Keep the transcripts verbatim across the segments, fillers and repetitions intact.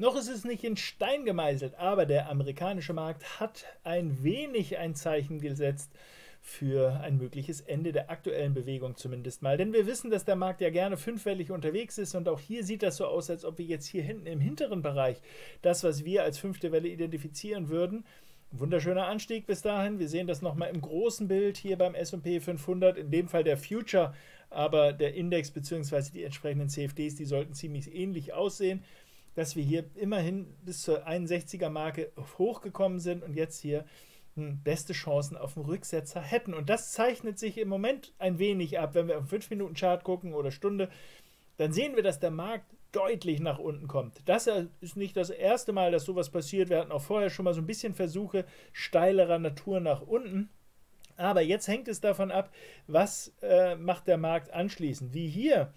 Noch ist es nicht in Stein gemeißelt, aber der amerikanische Markt hat ein wenig ein Zeichen gesetzt für ein mögliches Ende der aktuellen Bewegung zumindest mal. Denn wir wissen, dass der Markt ja gerne fünffällig unterwegs ist und auch hier sieht das so aus, als ob wir jetzt hier hinten im hinteren Bereich das, was wir als fünfte Welle identifizieren würden. Wunderschöner Anstieg bis dahin. Wir sehen das nochmal im großen Bild hier beim S und P fünfhundert, in dem Fall der Future, aber der Index bzw. die entsprechenden C F Ds, die sollten ziemlich ähnlich aussehen, dass wir hier immerhin bis zur einundsechziger Marke hochgekommen sind und jetzt hier beste Chancen auf einen Rücksetzer hätten. Und das zeichnet sich im Moment ein wenig ab. Wenn wir auf den fünf Minuten Chart gucken oder Stunde, dann sehen wir, dass der Markt deutlich nach unten kommt. Das ist nicht das erste Mal, dass sowas passiert. Wir hatten auch vorher schon mal so ein bisschen Versuche steilerer Natur nach unten. Aber jetzt hängt es davon ab, was äh, macht der Markt anschließend. Wie hier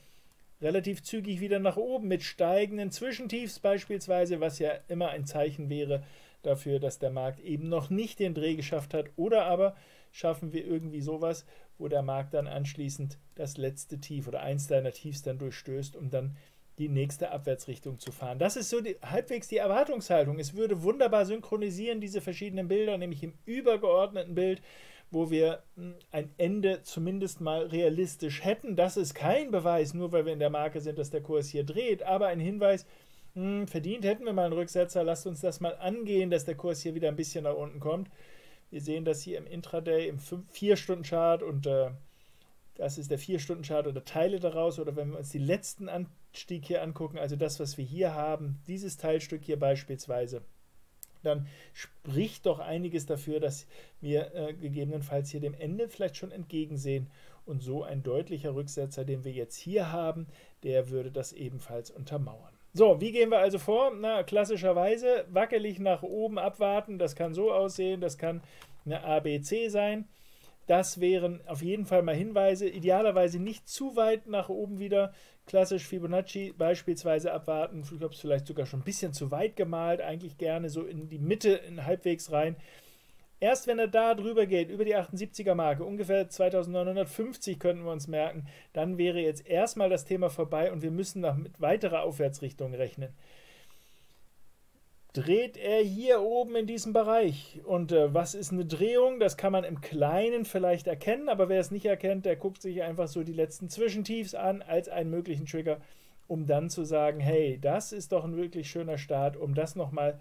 relativ zügig wieder nach oben mit steigenden Zwischentiefs beispielsweise, was ja immer ein Zeichen wäre dafür, dass der Markt eben noch nicht den Dreh geschafft hat. Oder aber schaffen wir irgendwie sowas, wo der Markt dann anschließend das letzte Tief oder eins seiner Tiefs dann durchstößt, um dann die nächste Abwärtsrichtung zu fahren. Das ist so die, halbwegs die Erwartungshaltung. Es würde wunderbar synchronisieren, diese verschiedenen Bilder, nämlich im übergeordneten Bild, wo wir ein Ende zumindest mal realistisch hätten. Das ist kein Beweis, nur weil wir in der Marke sind, dass der Kurs hier dreht, aber ein Hinweis, mh, verdient hätten wir mal einen Rücksetzer. Lasst uns das mal angehen, dass der Kurs hier wieder ein bisschen nach unten kommt. Wir sehen das hier im Intraday, im vier Stunden Chart und äh, das ist der vier Stunden Chart oder Teile daraus. Oder wenn wir uns die letzten Anstieg hier angucken, also das, was wir hier haben, dieses Teilstück hier beispielsweise, dann spricht doch einiges dafür, dass wir äh, gegebenenfalls hier dem Ende vielleicht schon entgegensehen und so ein deutlicher Rücksetzer, den wir jetzt hier haben, der würde das ebenfalls untermauern. So, wie gehen wir also vor? Na, klassischerweise wackelig nach oben abwarten, das kann so aussehen, das kann eine A B C sein. Das wären auf jeden Fall mal Hinweise, idealerweise nicht zu weit nach oben wieder, klassisch Fibonacci beispielsweise abwarten, ich glaube es vielleicht sogar schon ein bisschen zu weit gemalt, eigentlich gerne so in die Mitte, in halbwegs rein. Erst wenn er da drüber geht, über die achtundsiebziger Marke, ungefähr zweitausendneunhundertfünfzig könnten wir uns merken, dann wäre jetzt erstmal das Thema vorbei und wir müssen noch mit weiterer Aufwärtsrichtung rechnen. Dreht er hier oben in diesem Bereich? Und äh, was ist eine Drehung? Das kann man im Kleinen vielleicht erkennen, aber wer es nicht erkennt, der guckt sich einfach so die letzten Zwischentiefs an als einen möglichen Trigger, um dann zu sagen, hey, das ist doch ein wirklich schöner Start, um das nochmal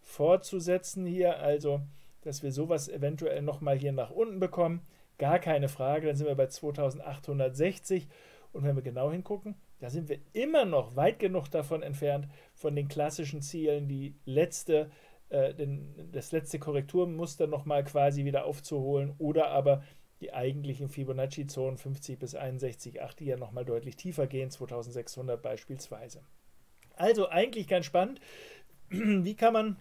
fortzusetzen hier, also dass wir sowas eventuell nochmal hier nach unten bekommen. Gar keine Frage, dann sind wir bei zweitausendachthundertsechzig und wenn wir genau hingucken, da sind wir immer noch weit genug davon entfernt, von den klassischen Zielen, die letzte, äh, den, das letzte Korrekturmuster nochmal quasi wieder aufzuholen oder aber die eigentlichen Fibonacci-Zonen fünfzig bis einundsechzig Komma acht, die ja nochmal deutlich tiefer gehen, zweitausendsechshundert beispielsweise. Also eigentlich ganz spannend, wie kann man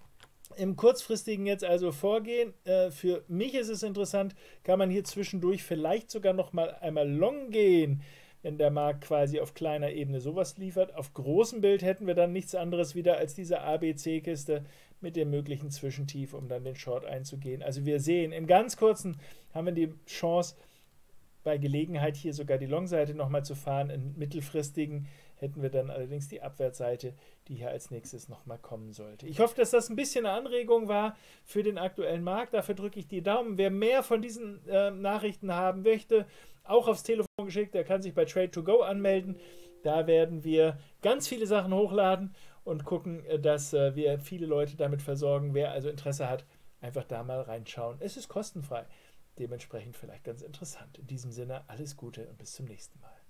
im Kurzfristigen jetzt also vorgehen? Äh, für mich ist es interessant, kann man hier zwischendurch vielleicht sogar nochmal einmal long gehen, wenn der Markt quasi auf kleiner Ebene sowas liefert. Auf großem Bild hätten wir dann nichts anderes wieder als diese A B C-Kiste mit dem möglichen Zwischentief, um dann den Short einzugehen. Also wir sehen, im ganz kurzen haben wir die Chance, bei Gelegenheit hier sogar die Long-Seite nochmal zu fahren. Im mittelfristigen hätten wir dann allerdings die Abwärtsseite, die hier als nächstes nochmal kommen sollte. Ich hoffe, dass das ein bisschen eine Anregung war für den aktuellen Markt. Dafür drücke ich die Daumen. Wer mehr von diesen äh, Nachrichten haben möchte, auch aufs Telefon geschickt, der kann sich bei Trade to Go anmelden. Da werden wir ganz viele Sachen hochladen und gucken, dass wir viele Leute damit versorgen. Wer also Interesse hat, einfach da mal reinschauen. Es ist kostenfrei, dementsprechend vielleicht ganz interessant. In diesem Sinne alles Gute und bis zum nächsten Mal.